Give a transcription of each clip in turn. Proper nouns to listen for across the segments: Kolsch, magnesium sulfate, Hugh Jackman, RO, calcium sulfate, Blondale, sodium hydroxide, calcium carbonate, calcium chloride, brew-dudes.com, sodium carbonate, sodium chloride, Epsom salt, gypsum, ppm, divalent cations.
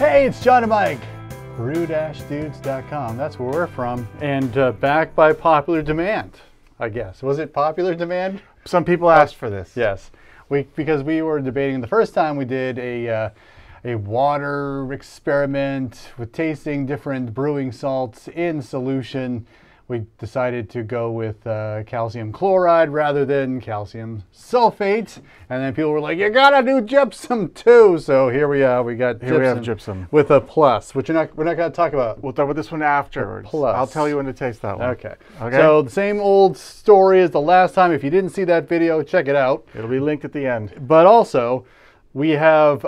Hey, it's John and Mike, brew-dudes.com. That's where we're from, and back by popular demand, I guess. Was it popular demand? Some people asked for this. Yes, because we were debating the first time we did a water experiment with tasting different brewing salts in solution. We decided to go with calcium chloride rather than calcium sulfate, and then people were like, "You gotta do gypsum too." So here we are. We have gypsum with a plus, which we're not gonna talk about. We'll talk about this one afterwards. Plus, I'll tell you when to taste that one. Okay. So the same old story as the last time. If you didn't see that video, check it out. It'll be linked at the end. But also, we have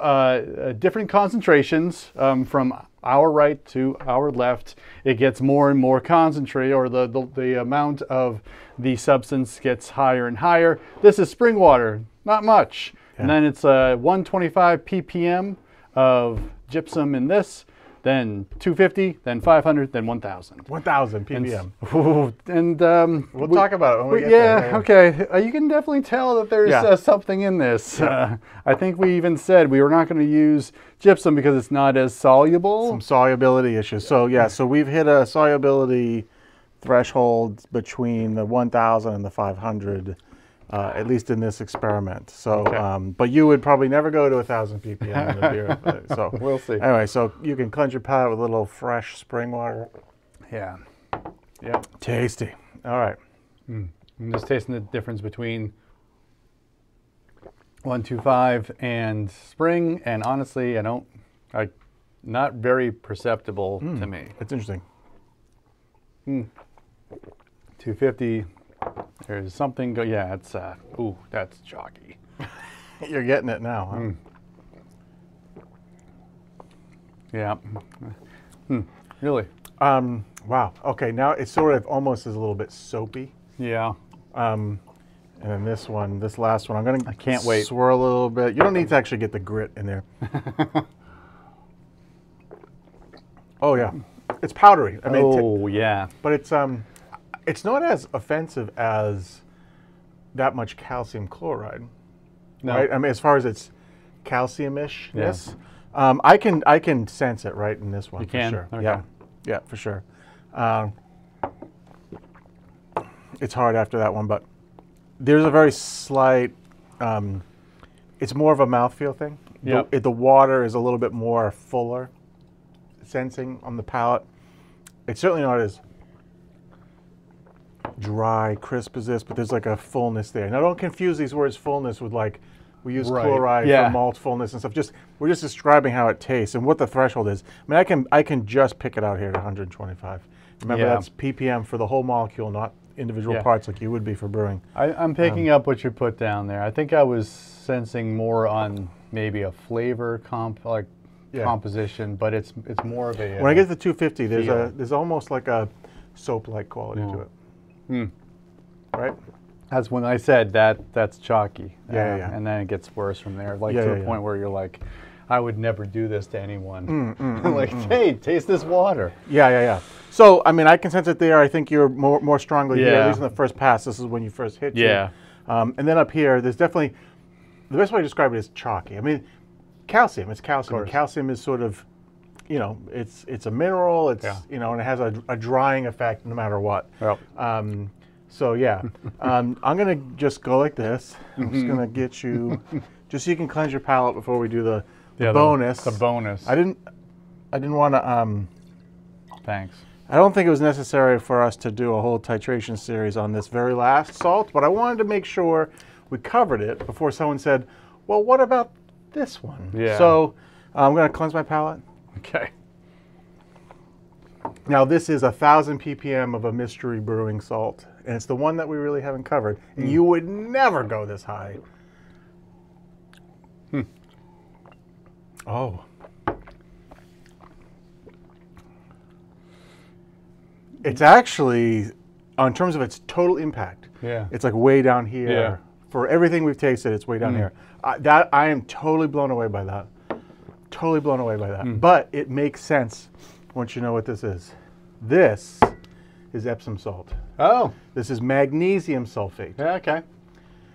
different concentrations from our right to our left. It gets more and more concentrated, or the amount of the substance gets higher and higher. This is spring water, not much. Yeah. And then it's 125 ppm of gypsum in this, then 250, then 500, then 1,000. 1,000 ppm. And we'll talk about it when we get there. Okay. You can definitely tell that there's something in this. Yeah. I think we even said we were not going to use gypsum because it's not as soluble. Some solubility issues. So, yeah, so we've hit a solubility threshold between the 1,000 and the 500. At least in this experiment. So, but you would probably never go to 1,000 ppm in a beer. So we'll see. Anyway, so you can cleanse your palate with a little fresh spring water. Yeah. Yeah. Tasty. All right. Mm. I'm just tasting the difference between 125 and spring, and honestly, not very perceptible to me. It's interesting. Mm. 250. There's something, it's, ooh, that's chalky. You're getting it now, huh? Mm. Yeah. Mm. Really? Wow. Okay, now it sort of almost is a little bit soapy. Yeah. And then this last one, I'm going to swirl a little bit. You don't need to actually get the grit in there. Oh, yeah. It's powdery. I mean, but it's not as offensive as that much calcium chloride, right? I mean, as far as it's calcium-ish, yes. Yeah. I can sense it right in this one. You can? For sure. Okay. Yeah, for sure. It's hard after that one, but there's a very slight. It's more of a mouthfeel thing. Yep. The water is a little bit more fuller, sensing on the palate. It's certainly not as dry, crisp as this, but there's like a fullness there. Now, don't confuse these words fullness with like we use chloride for malt fullness and stuff. We're just describing how it tastes and what the threshold is. I mean, I can just pick it out here at 125. Remember, that's ppm for the whole molecule, not individual parts like you would be for brewing. I'm picking up what you put down there. I think I was sensing more on maybe a flavor composition, but it's more of a. When I get to the 250, there's almost like a soap-like quality to it. Mm. Right? That's when I said that's chalky. Yeah. And then it gets worse from there, to a point where you're like, I would never do this to anyone. Hey, taste this water. Yeah. So, I mean, I can sense it there. I think you're more strongly here, at least in the first pass. This is when you first hit you. And then up here, there's definitely, the best way to describe it is chalky. I mean, calcium, it's calcium. Calcium is sort of, it's a mineral, and it has a drying effect no matter what. Yep. I'm going to just go like this. I'm just going to get you, just so you can cleanse your palate before we do the bonus. The bonus. I didn't want to, thanks. I don't think it was necessary for us to do a whole titration series on this very last salt, but I wanted to make sure we covered it before someone said, well, what about this one? Yeah. So I'm going to cleanse my palate. Okay. Now this is 1,000 ppm of a mystery brewing salt, and it's the one that we really haven't covered. And you would never go this high. Hmm. Oh. It's actually, in terms of its total impact, it's like way down here. Yeah. For everything we've tasted, it's way down here. I am totally blown away by that. Totally blown away by that. But it makes sense once you know what this is. This is Epsom salt. Oh. This is magnesium sulfate. Yeah, okay.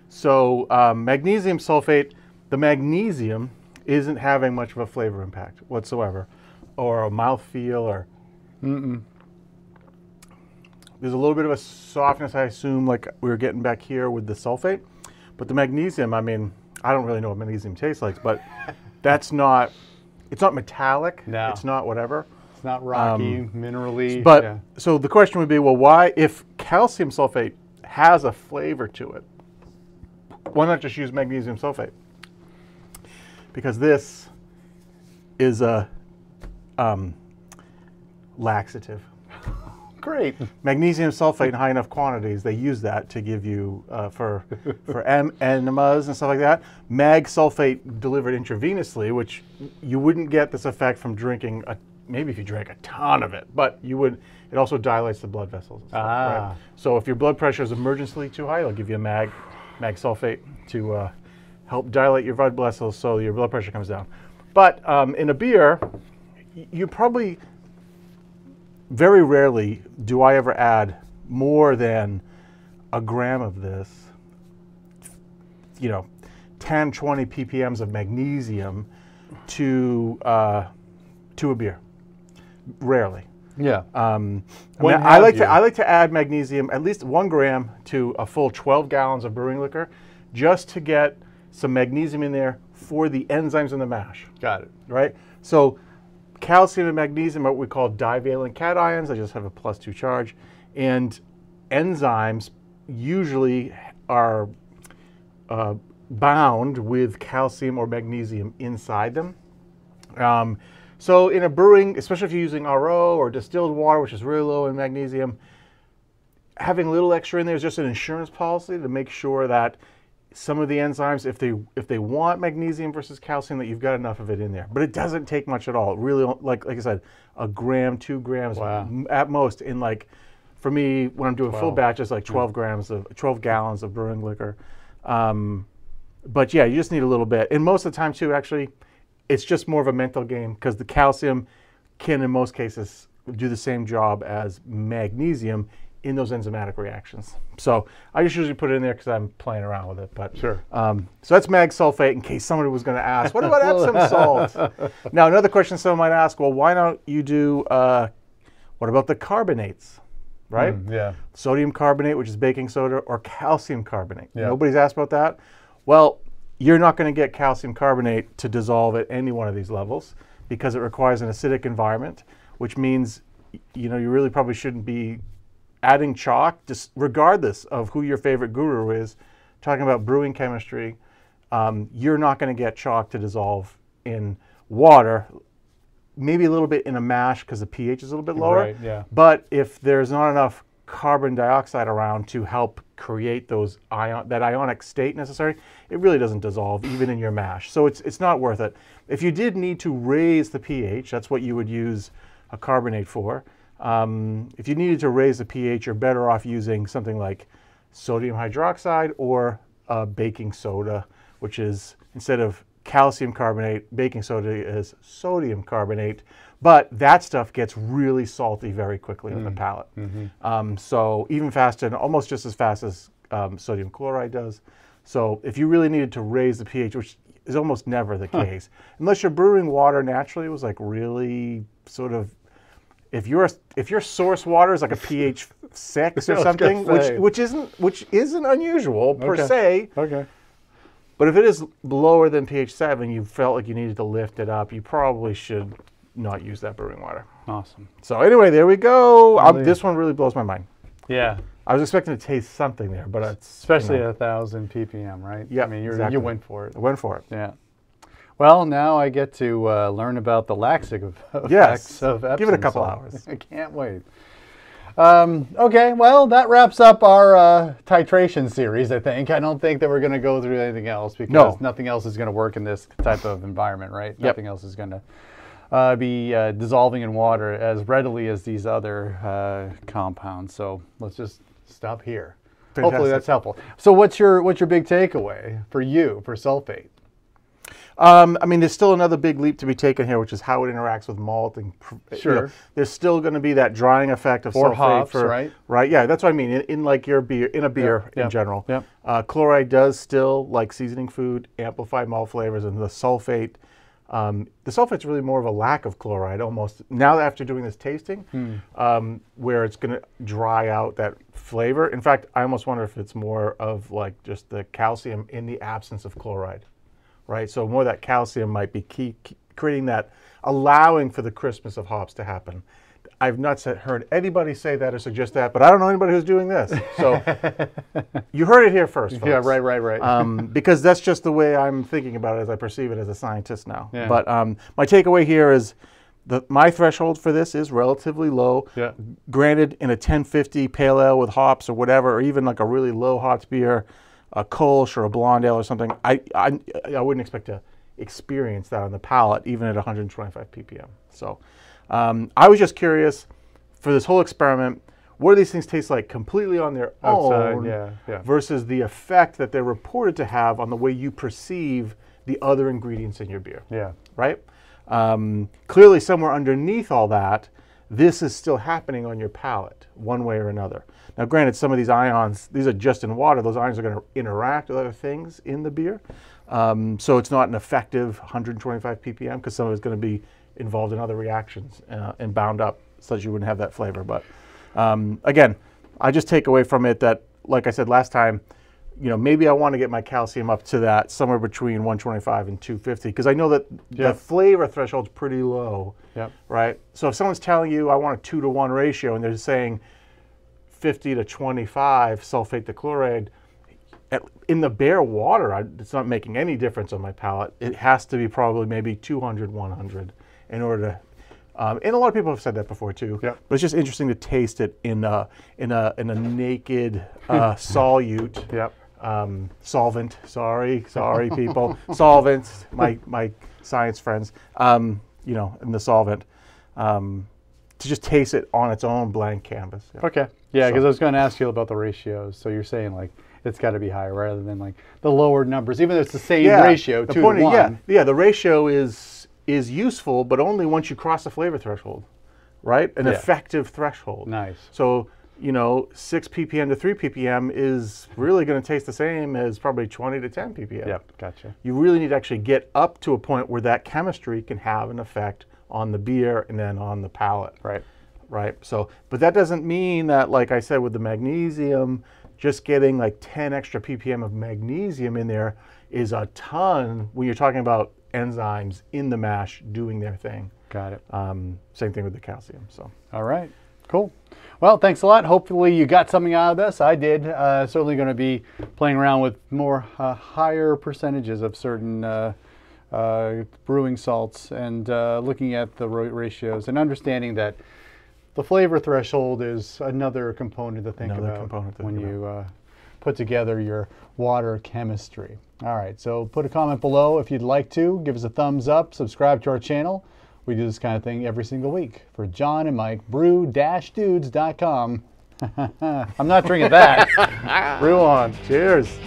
So magnesium sulfate, the magnesium isn't having much of a flavor impact whatsoever, or a mouthfeel, or There's a little bit of a softness, I assume, like we were getting back here with the sulfate. But the magnesium, I mean, I don't really know what magnesium tastes like, but that's not, it's not metallic. No. It's not whatever. It's not rocky, minerally. But yeah. So the question would be, well, why, if calcium sulfate has a flavor to it, why not just use magnesium sulfate? Because this is a laxative. Great. Magnesium sulfate in high enough quantities, they use that to give you for enemas and stuff like that. Mag sulfate delivered intravenously, which you wouldn't get this effect from drinking, maybe if you drank a ton of it, but you would. It also dilates the blood vessels and stuff, right? So if your blood pressure is emergently too high, they'll give you a mag sulfate to help dilate your blood vessels so your blood pressure comes down. But in a beer, you probably, very rarely do I ever add more than a gram of this, you know, 10, 20 ppms of magnesium to a beer. Rarely. Yeah. I like to add magnesium, at least 1 gram to a full 12 gallons of brewing liquor, just to get some magnesium in there for the enzymes in the mash. Got it. Right? So calcium and magnesium are what we call divalent cations. They just have a +2 charge. And enzymes usually are bound with calcium or magnesium inside them. So in a brewing, especially if you're using RO or distilled water, which is really low in magnesium, having a little extra in there is just an insurance policy to make sure that some of the enzymes, if they want magnesium versus calcium, that you've got enough of it in there. But it doesn't take much at all. It really, like I said, a gram, 2 grams at most. In, like, for me, when I'm doing full batches, like 12 gallons of brewing liquor. But yeah, you just need a little bit. And most of the time too, actually, it's just more of a mental game, because the calcium can, in most cases, do the same job as magnesium in those enzymatic reactions. So I just usually put it in there because I'm playing around with it. But sure. So that's mag sulfate, in case somebody was going to ask, what about Epsom salt? Now, another question someone might ask, well, why don't you do, what about the carbonates, right? Yeah. Sodium carbonate, which is baking soda, or calcium carbonate. Yeah. Nobody's asked about that. Well, you're not going to get calcium carbonate to dissolve at any one of these levels, because it requires an acidic environment, which means, you know, you really probably shouldn't be adding chalk, just regardless of who your favorite guru is, talking about brewing chemistry. You're not going to get chalk to dissolve in water, maybe a little bit in a mash because the pH is a little bit lower. Right, yeah. But if there's not enough carbon dioxide around to help create those ionic state necessary, it really doesn't dissolve even in your mash. So it's not worth it. If you did need to raise the pH, that's what you would use a carbonate for. If you needed to raise the pH, you're better off using something like sodium hydroxide or baking soda, which is, instead of calcium carbonate, baking soda is sodium carbonate. But that stuff gets really salty very quickly on the palate. So even faster, and almost just as fast as sodium chloride does. So if you really needed to raise the pH, which is almost never the case, unless you're brewing water naturally, it was like really sort of, if your source water is like a pH 6 or something, which isn't unusual per se. Okay. But if it is lower than pH 7, you felt like you needed to lift it up, you probably should not use that brewing water. Awesome. So anyway, there we go. This one really blows my mind. Yeah. I was expecting to taste something there, but especially, you know, at 1,000 ppm, right? Yeah. I mean, you went for it. I went for it. Yeah. Well, now I get to learn about the laxative effects of Epsom. Give it a couple hours. I can't wait. Okay, well, that wraps up our titration series, I think. I don't think that we're going to go through anything else, because nothing else is going to work in this type of environment, right? Yep. Nothing else is going to be dissolving in water as readily as these other compounds. So let's just stop here. Fantastic. Hopefully that's helpful. So what's your big takeaway for you for sulfate? I mean, there's still another big leap to be taken here, which is how it interacts with malt. And sure, you know, there's still going to be that drying effect of sulfate hops, right? Right, yeah, that's what I mean. In like your beer, in a beer in general, chloride does still, like seasoning food, amplify malt flavors, and the sulfate The sulfate's really more of a lack of chloride almost. Now after doing this tasting, where it's going to dry out that flavor. In fact, I almost wonder if it's more of like just the calcium in the absence of chloride, right? So more of that calcium might be key, creating that, allowing for the crispness of hops to happen. I've not heard anybody say that or suggest that, but I don't know anybody who's doing this. So you heard it here first, folks. Yeah, right, right, right. Because that's just the way I'm thinking about it as I perceive it as a scientist now. Yeah. But my takeaway here is my threshold for this is relatively low. Yeah. Granted, in a 1050 pale ale with hops or whatever, or even like a really low hops beer, a Kolsch or a Blondale or something, I wouldn't expect to experience that on the palate, even at 125 ppm. So. I was just curious for this whole experiment, what do these things taste like completely on their own versus the effect that they're reported to have on the way you perceive the other ingredients in your beer? Yeah. Right? Clearly somewhere underneath all that, this is still happening on your palate one way or another. Now granted, some of these ions, these are just in water, those ions are going to interact with other things in the beer. So it's not an effective 125 ppm because some of it's going to be involved in other reactions and bound up so that you wouldn't have that flavor. But again, I just take away from it that, like I said last time, you know, maybe I want to get my calcium up to that somewhere between 125 and 250 because I know that the flavor threshold's pretty low, right? So if someone's telling you I want a 2-to-1 ratio and they're saying 50 to 25 sulfate to chloride, in the bare water, it's not making any difference on my palate. It has to be probably maybe 200, 100. In order to, and a lot of people have said that before too. Yep. But it's just interesting to taste it in a naked solute solvent. Sorry, people. Solvents, my science friends. You know, in the solvent, to just taste it on its own blank canvas. Yeah. Okay. Yeah, because I was going to ask you about the ratios. So you're saying like it's got to be higher rather than like the lower numbers, even though it's the same ratio, 2 to 1. Yeah. The ratio is useful, but only once you cross the flavor threshold, right? An effective threshold. Nice. So, you know, 6 ppm to 3 ppm is really going to taste the same as probably 20 to 10 ppm. Yep, gotcha. You really need to actually get up to a point where that chemistry can have an effect on the beer and then on the palate. Right. Right. So, but that doesn't mean that, like I said, with the magnesium, just getting like 10 extra ppm of magnesium in there is a ton when you're talking about enzymes in the mash doing their thing. Got it. Same thing with the calcium. So. All right. Cool. Well, thanks a lot. Hopefully you got something out of this. I did. Certainly going to be playing around with more higher percentages of certain brewing salts and looking at the ratios and understanding that the flavor threshold is another component to think about when you put together your water chemistry. All right, so put a comment below if you'd like to. Give us a thumbs up, subscribe to our channel. We do this kind of thing every single week. For John and Mike, brew-dudes.com. I'm not drinking that. Brew on. Cheers.